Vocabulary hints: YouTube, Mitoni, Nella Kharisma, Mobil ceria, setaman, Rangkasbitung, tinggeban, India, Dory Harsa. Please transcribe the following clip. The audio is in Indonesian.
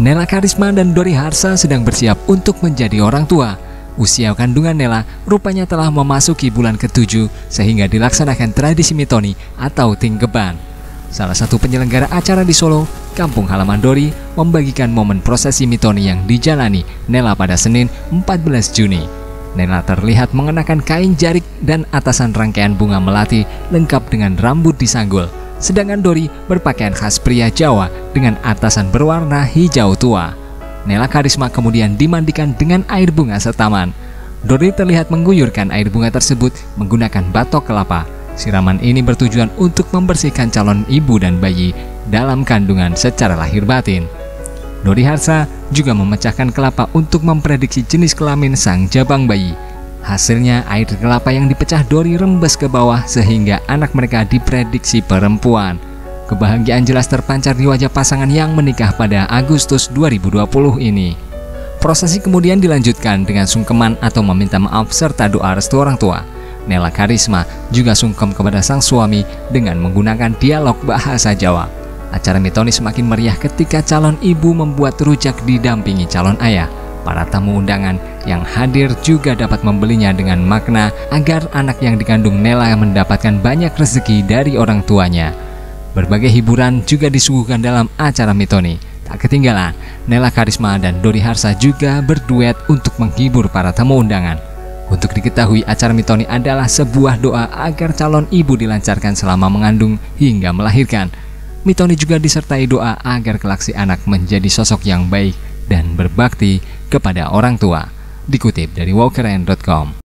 Nella Kharisma dan Dory Harsa sedang bersiap untuk menjadi orang tua. Usia kandungan Nella rupanya telah memasuki bulan ke-7 sehingga dilaksanakan tradisi Mitoni atau tinggeban. Salah satu penyelenggara acara di Solo, kampung halaman Dory, membagikan momen prosesi Mitoni yang dijalani Nella pada Senin 14 Juni. Nella terlihat mengenakan kain jarik dan atasan rangkaian bunga melati lengkap dengan rambut disanggul, sedangkan Dory berpakaian khas pria Jawa dengan atasan berwarna hijau tua. Nella Kharisma kemudian dimandikan dengan air bunga setaman. Dory terlihat mengguyurkan air bunga tersebut menggunakan batok kelapa. Siraman ini bertujuan untuk membersihkan calon ibu dan bayi dalam kandungan secara lahir batin. Dory Harsa juga memecahkan kelapa untuk memprediksi jenis kelamin sang jabang bayi. Hasilnya, air kelapa yang dipecah Dory rembes ke bawah sehingga anak mereka diprediksi perempuan. Kebahagiaan jelas terpancar di wajah pasangan yang menikah pada Agustus 2020 ini. Prosesi kemudian dilanjutkan dengan sungkeman atau meminta maaf serta doa restu orang tua. Nella Kharisma juga sungkem kepada sang suami dengan menggunakan dialog bahasa Jawa. Acara Mitoni semakin meriah ketika calon ibu membuat rujak didampingi calon ayah. Para tamu undangan yang hadir juga dapat membelinya dengan makna agar anak yang dikandung Nella mendapatkan banyak rezeki dari orang tuanya. Berbagai hiburan juga disuguhkan dalam acara Mitoni. Tak ketinggalan, Nella Kharisma dan Dory Harsa juga berduet untuk menghibur para tamu undangan. Untuk diketahui, acara Mitoni adalah sebuah doa agar calon ibu dilancarkan selama mengandung hingga melahirkan. Mitoni juga disertai doa agar kelak si anak menjadi sosok yang baik dan berbakti kepada orang tua. Dikutip dari walkeran.com.